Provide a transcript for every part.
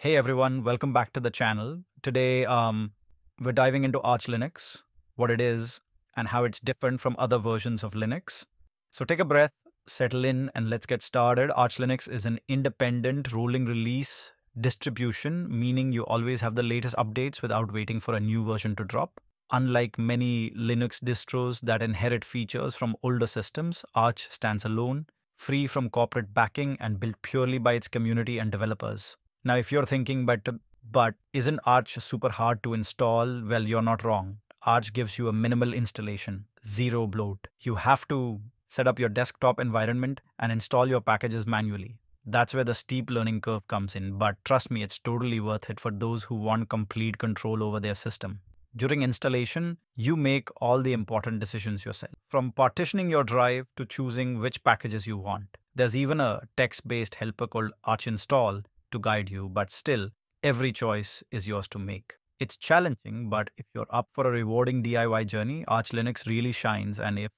Hey everyone, welcome back to the channel. Today we're diving into Arch Linux, what it is and how it's different from other versions of Linux. So take a breath, settle in, and let's get started. Arch Linux is an independent rolling release distribution, meaning you always have the latest updates without waiting for a new version to drop. Unlike many Linux distros that inherit features from older systems, Arch stands alone, free from corporate backing and built purely by its community and developers. Now, if you're thinking, but isn't Arch super hard to install? Well, you're not wrong. Arch gives you a minimal installation, zero bloat. You have to set up your desktop environment and install your packages manually. That's where the steep learning curve comes in. But trust me, it's totally worth it for those who want complete control over their system. During installation, you make all the important decisions yourself, from partitioning your drive to choosing which packages you want. There's even a text-based helper called Arch install to guide you, but still, every choice is yours to make. It's challenging, but if you're up for a rewarding DIY journey, Arch Linux really shines. And if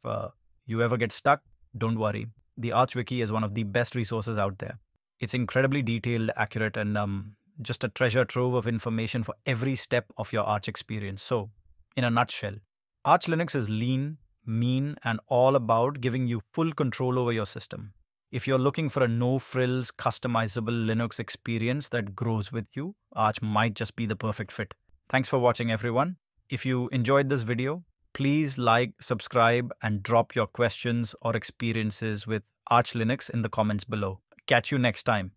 you ever get stuck, don't worry. The Arch Wiki is one of the best resources out there. It's incredibly detailed, accurate, and just a treasure trove of information for every step of your Arch experience. So, in a nutshell, Arch Linux is lean, mean, and all about giving you full control over your system. If you're looking for a no-frills, customizable Linux experience that grows with you, Arch might just be the perfect fit. Thanks for watching, everyone. If you enjoyed this video, please like, subscribe, and drop your questions or experiences with Arch Linux in the comments below. Catch you next time.